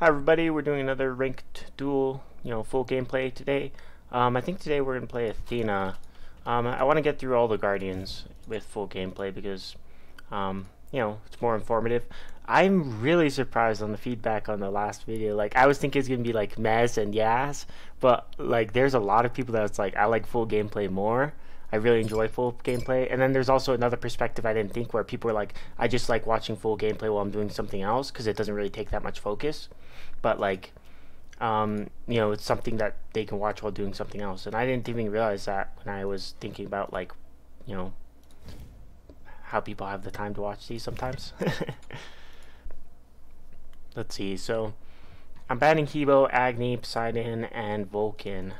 Hi everybody, we're doing another ranked duel, full gameplay today. I think today we're going to play Athena. I want to get through all the Guardians with full gameplay because, it's more informative. I'm really surprised on the feedback on the last video. Like, I was thinking it's going to be like Mez and Yas, but like there's a lot of people that's like, I like full gameplay more. I really enjoy full gameplay. And then there's also another perspective I didn't think, where people are like, I just like watching full gameplay while I'm doing something else because it doesn't really take that much focus. But like, it's something that they can watch while doing something else. And I didn't even realize that when I was thinking about like, how people have the time to watch these sometimes. Let's see. So I'm banning Hebo, Agni, Poseidon, and Vulcan.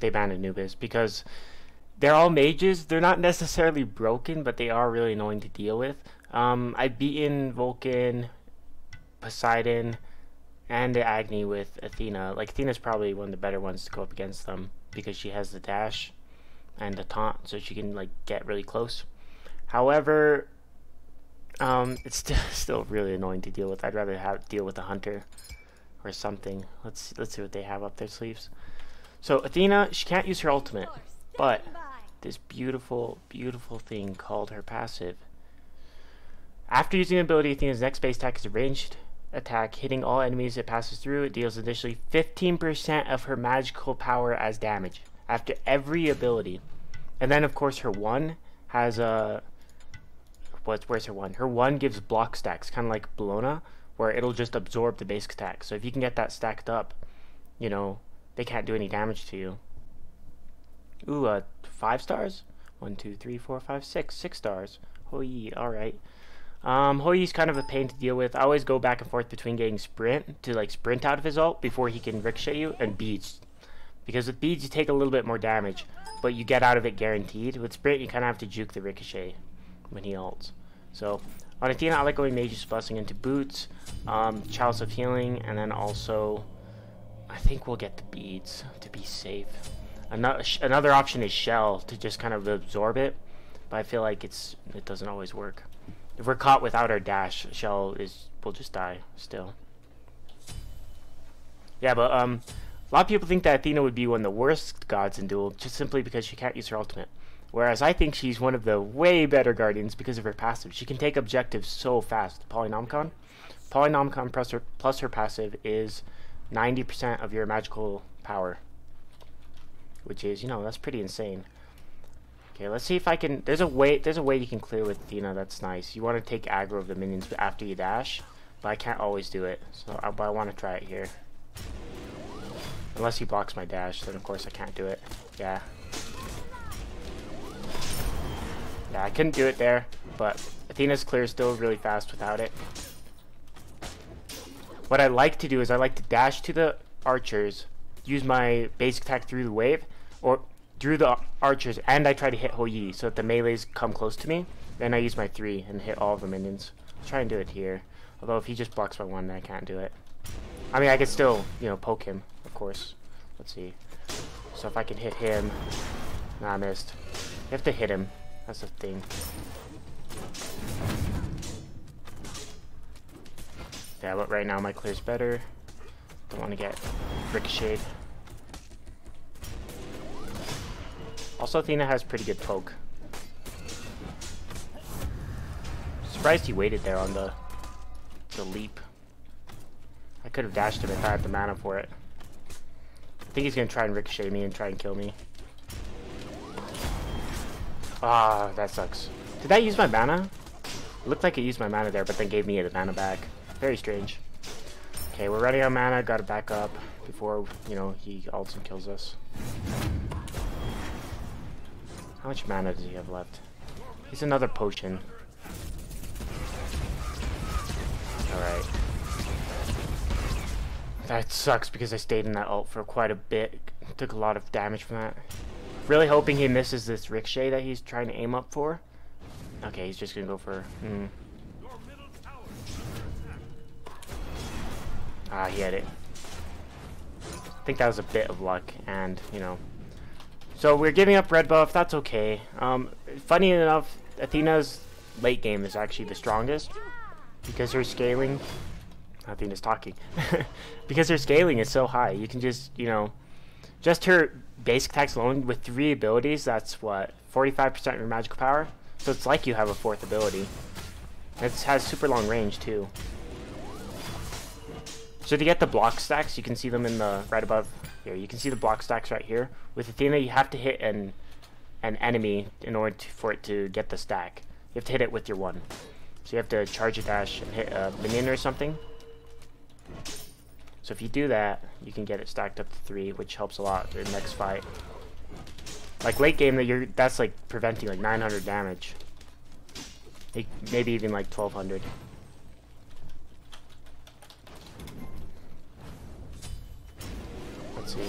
They banned Anubis because they're all mages. They're not necessarily broken, but they are really annoying to deal with. I've beaten Vulcan, Poseidon, and Agni with Athena. Like, Athena's probably one of the better ones to go up against them because she has the dash and the taunt, so she can like get really close. However, it's still really annoying to deal with. I'd rather deal with a hunter or something. Let's see what they have up their sleeves. So Athena, she can't use her ultimate, but this beautiful, beautiful thing called her passive. After using the ability, Athena's next base attack is a ranged attack, hitting all enemies it passes through. It deals initially 15% of her magical power as damage after every ability. And then of course her one has a... where's her one? Her one gives block stacks, kind of like Belona, where it'll just absorb the base attack. So if you can get that stacked up, they can't do any damage to you. Ooh, 5 stars? 1, 2, 3, 4, 5, 6. 6 stars. Hou Yi, alright. Hou Yi's kind of a pain to deal with. I always go back and forth between getting sprint to like sprint out of his ult before he can ricochet you, and beads. Because with beads you take a little bit more damage, but you get out of it guaranteed. With sprint you kind of have to juke the ricochet when he ults. So on Athena I like going Mage's Blessing into boots, Chalice of Healing, and then also I think we'll get the beads to be safe. Another option is shell to just kind of absorb it, but I feel like it doesn't always work. If we're caught without our dash, shell we'll just die still. Yeah, but a lot of people think that Athena would be one of the worst gods in duel just simply because she can't use her ultimate. Whereas I think she's one of the way better guardians because of her passive. She can take objectives so fast. Polynomicon. Polynomicon plus her passive is 90% of your magical power, which is, that's pretty insane. Okay, let's see if I can... There's a way you can clear with Athena that's nice. You want to take aggro of the minions after you dash, but I can't always do it, so I want to try it here. Unless he blocks my dash, then of course I can't do it. Yeah, I couldn't do it there, but Athena's clear still really fast without it. What I like to do is I like to dash to the archers, use my basic attack through the wave, or through the archers, and I try to hit Hou Yi so that the melees come close to me. Then I use my 3 and hit all of the minions. I'll try and do it here. Although if he just blocks my 1, then I can't do it. I mean, I can still, poke him, of course. Let's see. So if I can hit him... Nah, I missed. You have to hit him. That's the thing. Yeah, but right now my clear's better. Don't want to get ricocheted. Also, Athena has pretty good poke. Surprised he waited there on the leap. I could have dashed him if I had the mana for it. I think he's going to try and ricochet me and try and kill me. Ah, that sucks. Did I use my mana? It looked like I used my mana there, but then gave me the mana back. Very strange. Okay, we're running out of mana. Gotta back up before, he ults and kills us. How much mana does he have left? He's another potion. Alright. That sucks because I stayed in that ult for quite a bit. Took a lot of damage from that. Really hoping he misses this ricochet that he's trying to aim up for. Okay, he's just gonna go for... Ah, he had it. I think that was a bit of luck, and, So we're giving up red buff, that's okay. Funny enough, Athena's late game is actually the strongest, because her scaling Athena's talking. Because her scaling is so high, you can just, you know, just her basic attacks alone with 3 abilities, that's what, 45% of your magical power? So it's like you have a 4th ability. It has super long range too. So to get the block stacks, you can see them in the, right above here, you can see the block stacks right here. With Athena, you have to hit an enemy in order to, for it to get the stack. You have to hit it with your 1. So you have to charge a dash and hit a minion or something. So if you do that, you can get it stacked up to 3, which helps a lot in the next fight. Like late game, that's like preventing like 900 damage. Like maybe even like 1200. Let's see.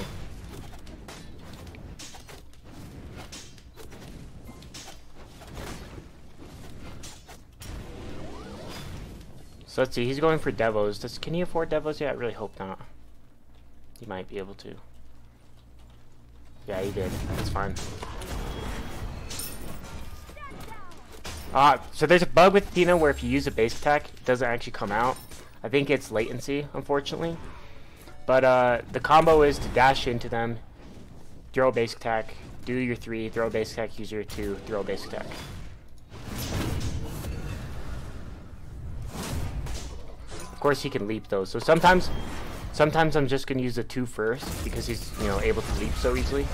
So let's see, he's going for Devos. Can he afford Devos yet? I really hope not. He might be able to. Yeah, he did. That's fine. So there's a bug with Athena where if you use a base attack, it doesn't actually come out. I think it's latency, unfortunately. But the combo is to dash into them, throw a base attack, do your 3, throw a base attack, use your 2, throw a base attack. Of course he can leap those, so sometimes I'm just gonna use the 2 first because he's, you know, able to leap so easily.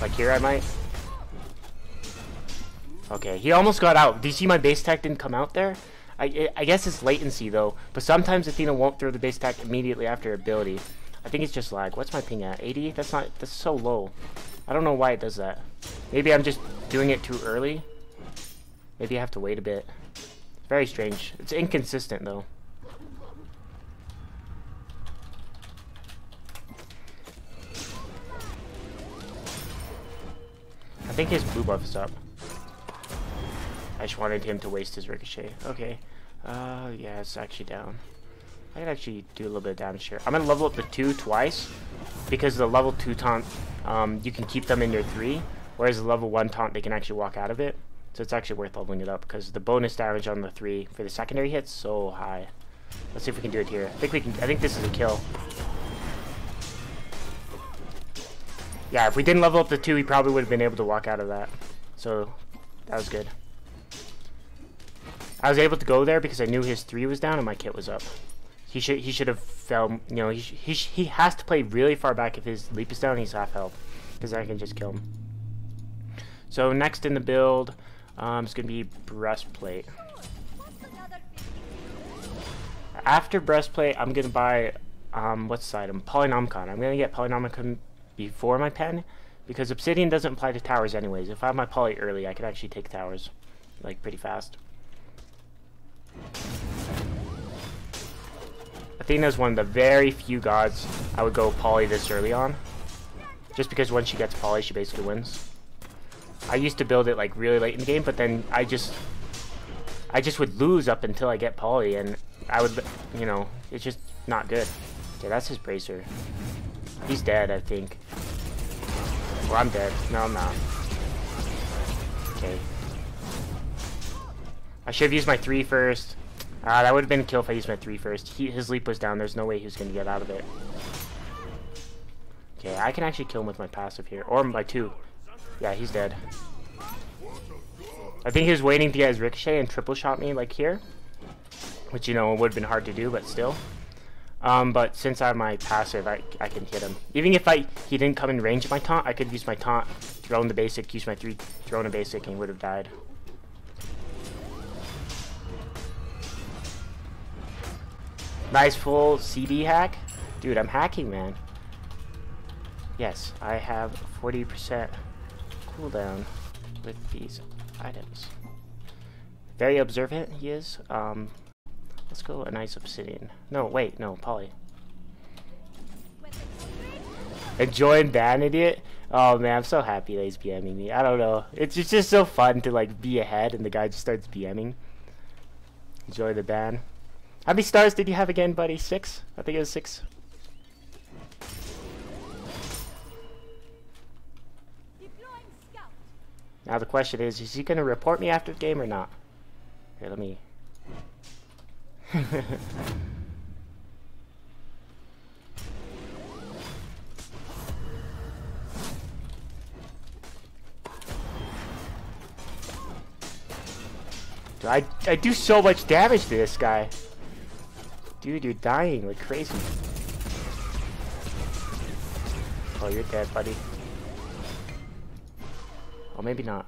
Like here I might. Okay, he almost got out. Do you see my base attack didn't come out there? I guess it's latency though, but sometimes Athena won't throw the base attack immediately after ability. I think it's just lag. What's my ping at? 80? That's so low. I don't know why it does that. Maybe I'm just doing it too early. Maybe I have to wait a bit. Very strange. It's inconsistent though. I think his blue buff is up. I just wanted him to waste his ricochet. Okay. Yeah, it's actually down. I can actually do a little bit of damage here. I'm gonna level up the 2 twice because the level 2 taunt, you can keep them in your 3, whereas the level 1 taunt, they can actually walk out of it. So it's actually worth leveling it up because the bonus damage on the 3 for the secondary hit's so high. Let's see if we can do it here. I think we can. I think this is a kill. Yeah, if we didn't level up the 2, we probably would have been able to walk out of that. So that was good. I was able to go there because I knew his 3 was down and my kit was up. He should have fell. You know, he has to play really far back if his leap is down. He's half health because I can just kill him. So next in the build. It's going to be breastplate. After breastplate, I'm going to buy, what's this item? Polynomicon. I'm going to get Polynomicon before my pen, because Obsidian doesn't apply to towers anyways. If I have my poly early, I can actually take towers, like, pretty fast. Athena's one of the very few gods I would go poly this early on, just because once she gets poly, she basically wins. I used to build it like really late in the game, but then I just would lose up until I get poly, and I would, you know, it's just not good. Okay, that's his bracer. He's dead, I think. Well, I'm dead. No, I'm not. Okay. I should have used my 3 first. That would have been a kill if I used my 3 first. His leap was down. There's no way he was going to get out of it. Okay, I can actually kill him with my passive here, or my 2. Yeah, he's dead. I think he was waiting to get his ricochet and triple shot me like here, which, you know, would have been hard to do, but still. But since I have my passive, I can hit him. Even if he didn't come in range of my taunt, I could use my taunt, throw in the basic, use my 3, throw in a basic, and he would have died. Nice full CD hack. Dude, I'm hacking, man. Yes, I have 40% cooldown with these items. Very observant he is. Let's go a nice obsidian. No, wait, no, poly. Enjoy and ban, idiot. Oh man, I'm so happy that he's BMing me. I don't know. It's just so fun to like be ahead and the guy just starts BMing. Enjoy the ban. How many stars did you have again, buddy? 6? I think it was 6. Now the question is he going to report me after the game or not? Here, let me... I do so much damage to this guy. Dude, you're dying like crazy. Oh, you're dead, buddy. Or maybe not.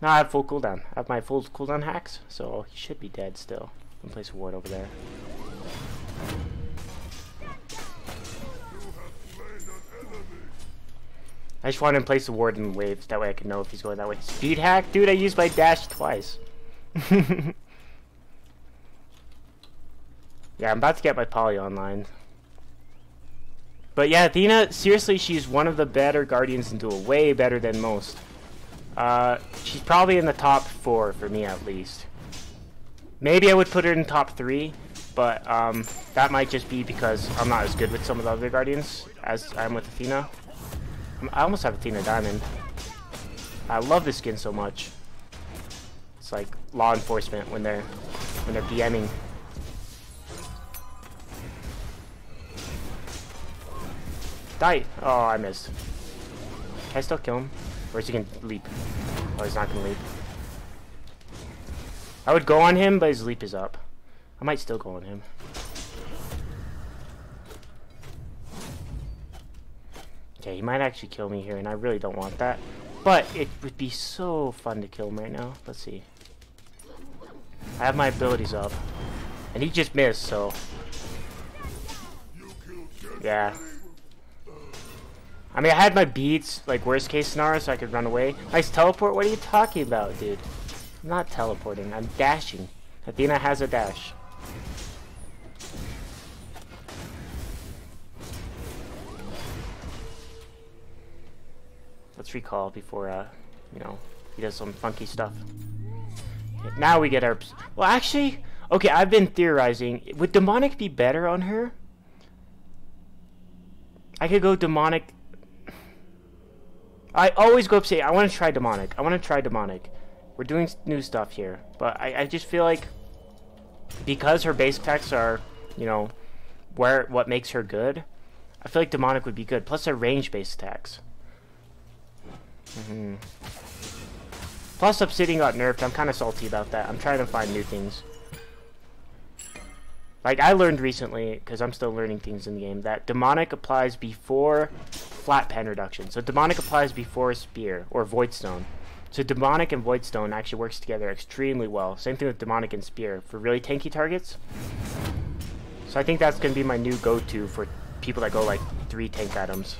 No, I have full cooldown. I have my full cooldown hacks, so he should be dead still. I'm gonna place a ward over there. I just want him to place the ward in waves, that way I can know if he's going that way. Speed hack? Dude, I used my dash twice. Yeah, I'm about to get my poly online. But yeah, Athena, seriously, she's one of the better guardians in duel. Way better than most. She's probably in the top 4 for me, at least. Maybe I would put her in top 3, but that might just be because I'm not as good with some of the other guardians as I'm with Athena. I almost have Athena Diamond. I love this skin so much. It's like law enforcement when they're DMing. Die! Oh, I missed. Can I still kill him? Or is he gonna leap? Oh, he's not gonna leap. I would go on him, but his leap is up. I might still go on him. Okay, he might actually kill me here, and I really don't want that. But it would be so fun to kill him right now. Let's see. I have my abilities up. And he just missed, so... yeah. I mean, I had my beads, like, worst case scenario, so I could run away. Nice teleport? What are you talking about, dude? I'm not teleporting. I'm dashing. Athena has a dash. Let's recall before, you know, he does some funky stuff. Okay, now we get our... well, actually... okay, I've been theorizing. Would Demonic be better on her? I could go Demonic... I always go Obsidian. I want to try Demonic. I want to try Demonic. We're doing new stuff here. But I just feel like because her base attacks are, you know, what makes her good, I feel like Demonic would be good. Plus her range base attacks. Plus Obsidian got nerfed. I'm kind of salty about that. I'm trying to find new things. Like I learned recently, because I'm still learning things in the game, that Demonic applies before... flat pen reduction. So Demonic applies before Spear or Voidstone. So Demonic and Voidstone actually works together extremely well. Same thing with Demonic and Spear for really tanky targets. So I think that's going to be my new go-to for people that go like 3 tank items.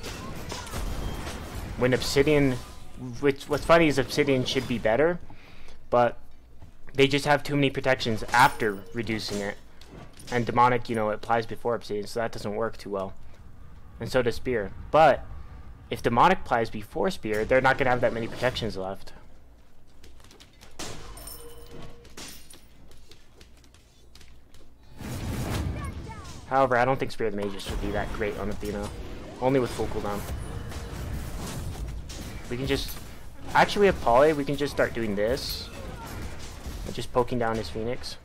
When Obsidian, which what's funny is Obsidian should be better, but they just have too many protections after reducing it. And Demonic, you know, it applies before Obsidian, so that doesn't work too well. And so does Spear, but if Demonic applies before Spear, they're not going to have that many protections left. However, I don't think Spear of the Mages would be that great on Athena. Only with full cooldown. We can just... actually, we have Poly. We can just start doing this. And just poking down his Phoenix.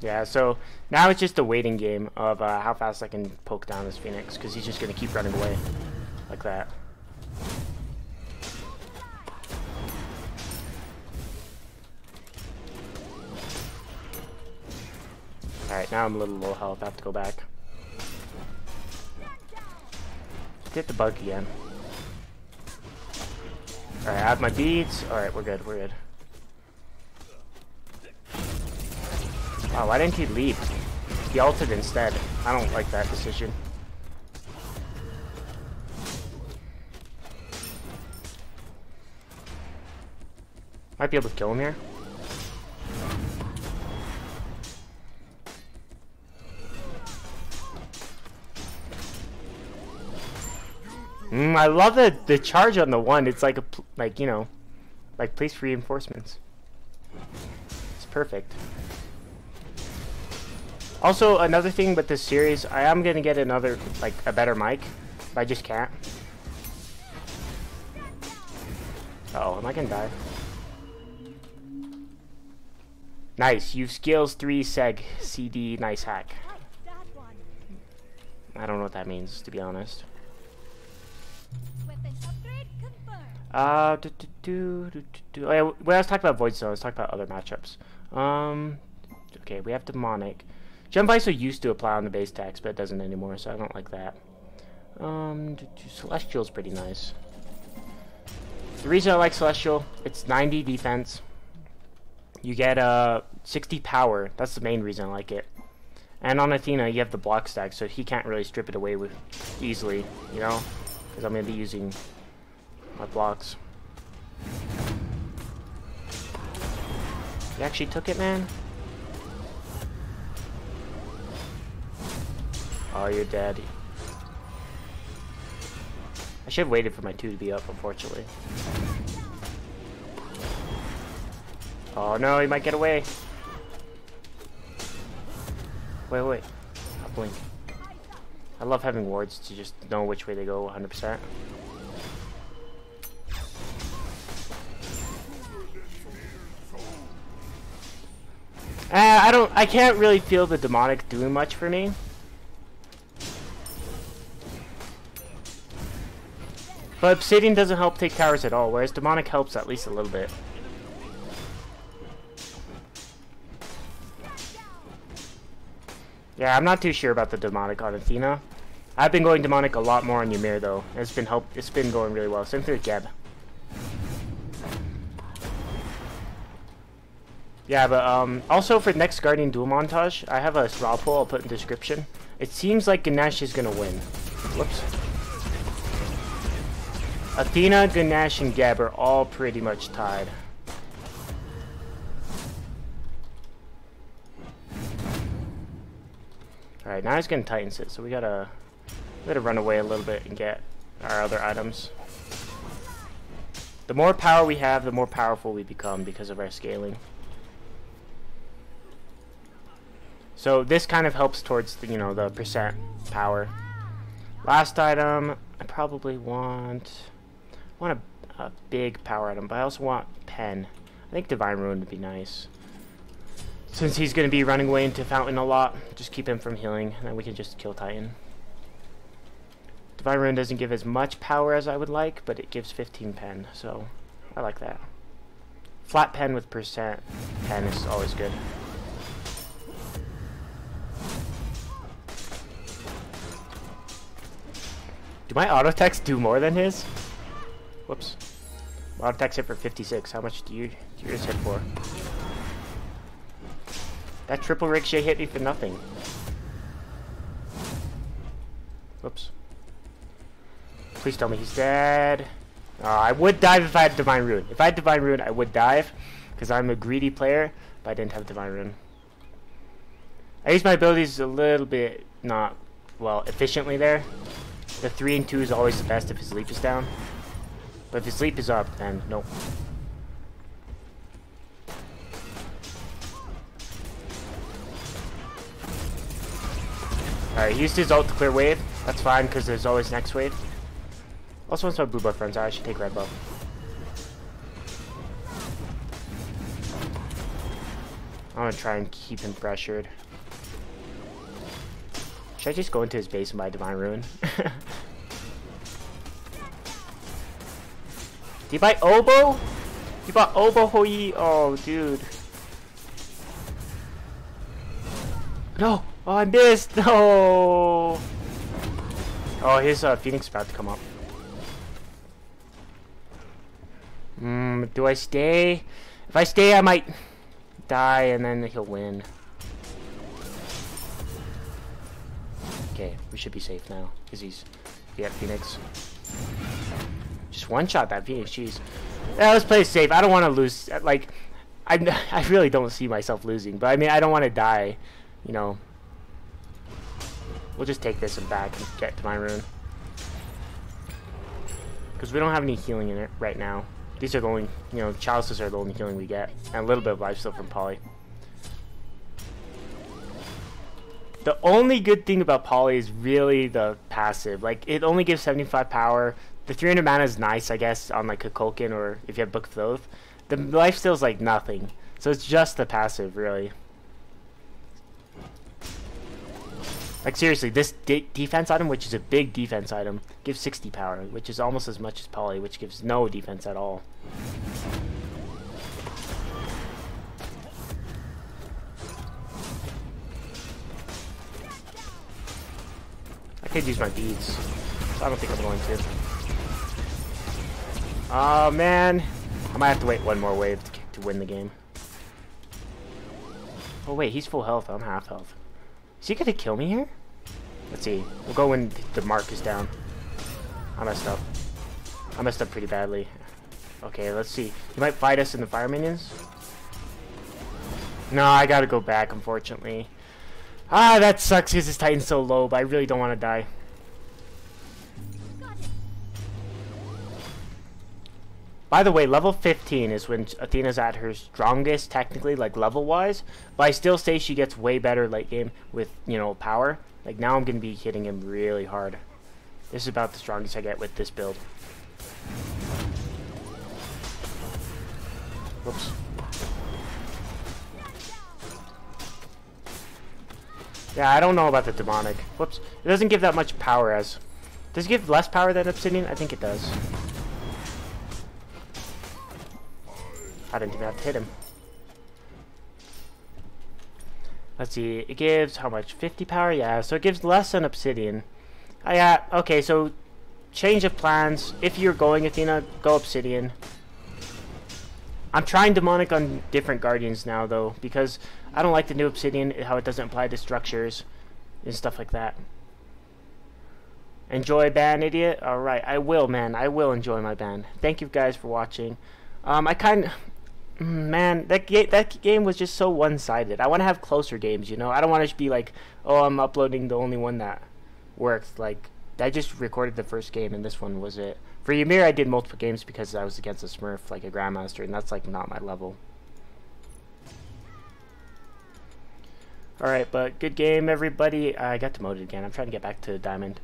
Yeah, so now it's just a waiting game of how fast I can poke down this Phoenix, because he's just going to keep running away like that. Alright, now I'm a little low health. I have to go back. Get the bug again. Alright, I have my beads. Alright, we're good, we're good. Wow, why didn't he leap? He ulted instead. I don't like that decision. Might be able to kill him here. I love the charge on the one. It's like a you know, like police reinforcements. It's perfect. Also, another thing with this series, I am gonna get another, like, a better mic. But I just can't. Uh-oh, am I gonna die? Nice, you've skills 3 seg CD, nice hack. I don't know what that means, to be honest. Oh, yeah, well, let's talk about Voidstone, let's talk about other matchups. Okay, we have Demonic. Jump Ice used to apply on the base tax, but it doesn't anymore, so I don't like that. Celestial's pretty nice. The reason I like Celestial, it's 90 defense. You get 60 power. That's the main reason I like it. And on Athena, you have the block stack, so he can't really strip it away with easily, you know? Because I'm going to be using my blocks. You actually took it, man? Oh, you're dead. I should have waited for my 2 to be up, unfortunately. Oh no, he might get away. Wait, wait. I'll blink. I love having wards to just know which way they go 100%. I can't really feel the Demonic doing much for me. But Obsidian doesn't help take towers at all, whereas Demonic helps at least a little bit. Yeah, I'm not too sure about the Demonic on Athena. I've been going Demonic a lot more on Ymir though. It's been going really well. Same thing with Geb. Yeah, but also for the next Guardian Duel montage, I have a straw poll I'll put in the description. It seems like Ganesh is gonna win. Whoops. Athena, Ganesh, and Geb are all pretty much tied. Alright, now he's gonna Titan sit, so we gotta run away a little bit and get our other items. The more power we have, the more powerful we become because of our scaling. So this kind of helps towards the, you know, the percent power. Last item. I probably want a big power item, but I also want pen. I think Divine Ruin would be nice. Since he's going to be running away into Fountain a lot, just keep him from healing, and then we can just kill Titan. Divine Ruin doesn't give as much power as I would like, but it gives 15 pen, so I like that. Flat pen with percent pen is always good. Do my auto attacks do more than his? Whoops. My auto attacks hit for 56. How much do yours hit for? That triple ricochet hit me for nothing. Whoops. Please tell me he's dead. I would dive if I had Divine Ruin. If I had Divine Ruin, I would dive, because I'm a greedy player, but I didn't have Divine Ruin. I used my abilities a little bit not, well, efficiently there. The 3 and 2 is always the best if his leap is down. But if his leap is up, then nope. Alright, he used his ult to clear wave. That's fine, because there's always next wave. Also, once my blue buff runs out, I should take red buff. I'm going to try and keep him pressured. Should I just go into his base and buy Divine Ruin? Did you buy Obow? You bought Obow, Hou Yi? Oh, dude. No! Oh, I missed! No! Oh, his Phoenix is about to come up. Do I stay? If I stay, I might die and then he'll win. Okay, we should be safe now, because he's... Yeah, Phoenix. Just one-shot that Phoenix, jeez. Yeah, let's play safe. I don't want to lose. Like, I really don't see myself losing, but I mean, I don't want to die, you know. We'll just take this and back and get to my rune. Because we don't have any healing in it right now. These are the only, you know, chalices are the only healing we get. And a little bit of life still from Poly. The only good thing about Poly is really the passive. Like, it only gives 75 power, The 300 mana is nice, I guess, on like a Kulkin or if you have Book of Thoth. The lifesteal is like nothing. So it's just the passive, really. Like seriously, this defense item, which is a big defense item, gives 60 power, which is almost as much as Poly, which gives no defense at all. I could use my beads, so I don't think I'm going to. Oh man, I might have to wait one more wave to win the game. Oh wait, he's full health, I'm half health. Is he gonna kill me here? Let's see. We'll go when the mark is down. I messed up. I messed up pretty badly. Okay, let's see. He might fight us in the fire minions. No, I gotta go back, unfortunately. Ah, that sucks because this Titan's so low, but I really don't want to die. By the way, level 15 is when Athena's at her strongest, technically, like level-wise. But I still say she gets way better late game with, you know, power. Like, now I'm going to be hitting him really hard. This is about the strongest I get with this build. Whoops. Yeah, I don't know about the demonic. Whoops. It doesn't give that much power as... Does it give less power than Obsidian? I think it does. I didn't even have to hit him. Let's see, it gives how much? 50 power? Yeah, so it gives less than Obsidian. Yeah, okay, so change of plans. If you're going Athena, go Obsidian. I'm trying Demonic on different Guardians now, though, because I don't like the new Obsidian, how it doesn't apply to structures and stuff like that. Enjoy ban, idiot? Alright, I will, man. I will enjoy my ban. Thank you guys for watching. I kind of... Man, that game was just so one-sided. I want to have closer games, you know? I don't want to be like, oh, I'm uploading the only one that worked. Like, I just recorded the first game, and this one was it. For Ymir, I did multiple games because I was against a Smurf, like a Grandmaster, and that's, like, not my level. Alright, but good game, everybody. I got demoted again. I'm trying to get back to Diamond.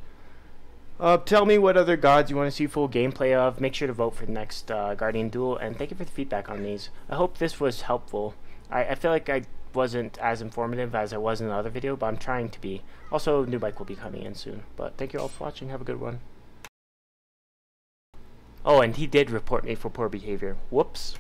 Tell me what other gods you want to see full gameplay of. Make sure to vote for the next Guardian Duel, and thank you for the feedback on these. I hope this was helpful. I feel like I wasn't as informative as I was in the other video, but I'm trying to be. Also, new bike will be coming in soon, but thank you all for watching. Have a good one. Oh, and he did report me for poor behavior. Whoops.